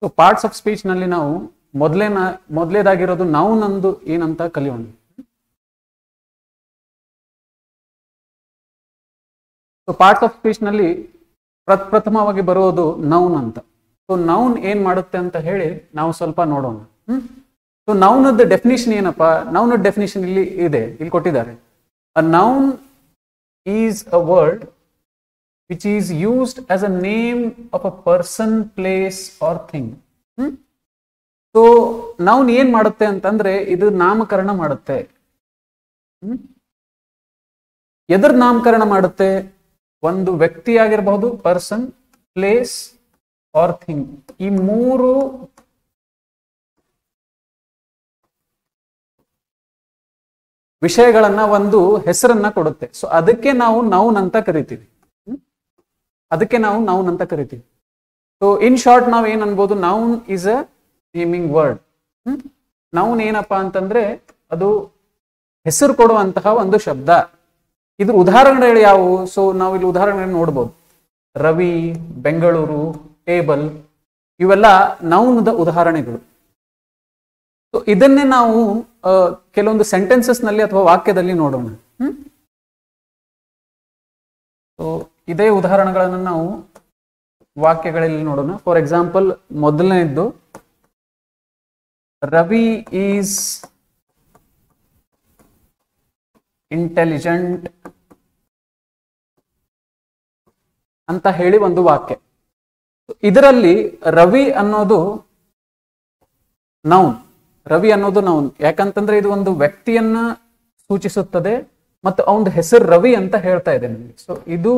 So parts of speech ನಲ್ಲಿ ನಾವು ಮೊದಲೇದಾಗಿರೋದು ನಾವು ನಂದು ಏನಂತ ಕಲಿಯೋಣ. So parts of speech ನಲ್ಲಿ ಪ್ರಥಮವಾಗಿ ಬರೋದು ನೌನ್ ಅಂತ. So ನೌನ್ ಏನು ಮಾಡುತ್ತೆ ಅಂತ ಹೇಳಿ ನಾವು ಸ್ವಲ್ಪ ನೋಡೋಣ. So ನೌನದ ಡೆಫಿನಿಷನ್ ಏನಪ್ಪ? ನೌನದ ಡೆಫಿನಿಷನ್ ಇಲ್ಲಿ ಇದೆ, ಇಲ್ಲಿ ಕೊಟ್ಟಿದ್ದಾರೆ. A noun is a word which is used as a name of a person, place or thing. So noun yen madutte antandre idu namakarana madutte. Yadar namakarana madutte? Ondu vyakti agirabahudu, person, place or thing. Ee mooru ವಿಷಯಗಳನ್ನು ಒಂದು ಹೆಸರನ್ನ ಕೊಡುತ್ತೆ. So ಅದಕ್ಕೆ ನಾವು noun ಅಂತ ಕರೀತೀವಿ. So in short, now noun is a naming word. Noun ಏನಪ್ಪ ಅಂತಂದ್ರೆ ಅದು ಹೆಸರು ಕೊಡುವಂತಹ ಒಂದು ಶಬ್ದ. ಇದ್ರ ಉದಾಹರಣೆಗಳು ಯಾವುವು? ಸೊ ನಾವು ಇಲ್ಲಿ ಉದಾಹರಣೆಗಳನ್ನು ನೋಡಬಹುದು. ರವಿ, ಬೆಂಗಳೂರು, ಟೇಬಲ್, ಇವೆಲ್ಲ ನೌನದ ಉದಾಹರಣೆಗಳು. ಸೊ ಇದನ್ನೇ ನಾವು ಕೆಲವೊಂದು ಸೆಂಟೆನ್ಸಸ್ ನಲ್ಲಿ ಅಥವಾ ವಾಕ್ಯದಲ್ಲಿ ನೋಡೋಣ. ಸೊ ಇದೇ ಉದಾಹರಣೆಗಳನ್ನು ನಾವು ವಾಕ್ಯಗಳಲ್ಲಿ ನೋಡೋಣ. ಫಾರ್ ಎಕ್ಸಾಂಪಲ್, ಮೊದಲನೇದ್ದು ರವಿ ಈಸ್ ಇಂಟೆಲಿಜೆಂಟ್ ಅಂತ ಹೇಳಿ ಒಂದು ವಾಕ್ಯ. ಇದರಲ್ಲಿ ರವಿ ಅನ್ನೋದು ನೌನ್. ಯಾಕಂತಂದ್ರೆ ಇದು ಒಂದು ವ್ಯಕ್ತಿಯನ್ನ ಸೂಚಿಸುತ್ತದೆ ಮತ್ತು ಅವನ ಹೆಸರು ರವಿ ಅಂತ ಹೇಳ್ತಾ ಇದೆ ನಮಗೆ. ಸೊ ಇದು